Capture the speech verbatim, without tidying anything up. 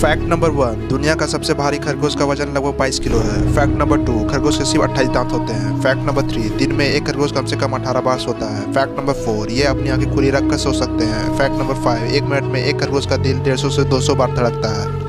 Fact number one, दुनिया का सबसे भारी खरगोश का वजन लगभग बाईस किलो है। फैक्ट नंबर टू, खरगोश के सिर्फ अट्ठाईस दांत होते हैं। फैक्ट नंबर थ्री, दिन में एक खरगोश कम से कम अठारह बार सोता है। फैक्ट नंबर फोर, ये अपनी आंखें खुली रखकर सो सकते हैं। फैक्ट नंबर फाइव, एक मिनट में एक खरगोश का दिल डेढ़ सौ से दो सौ बार धड़कता है।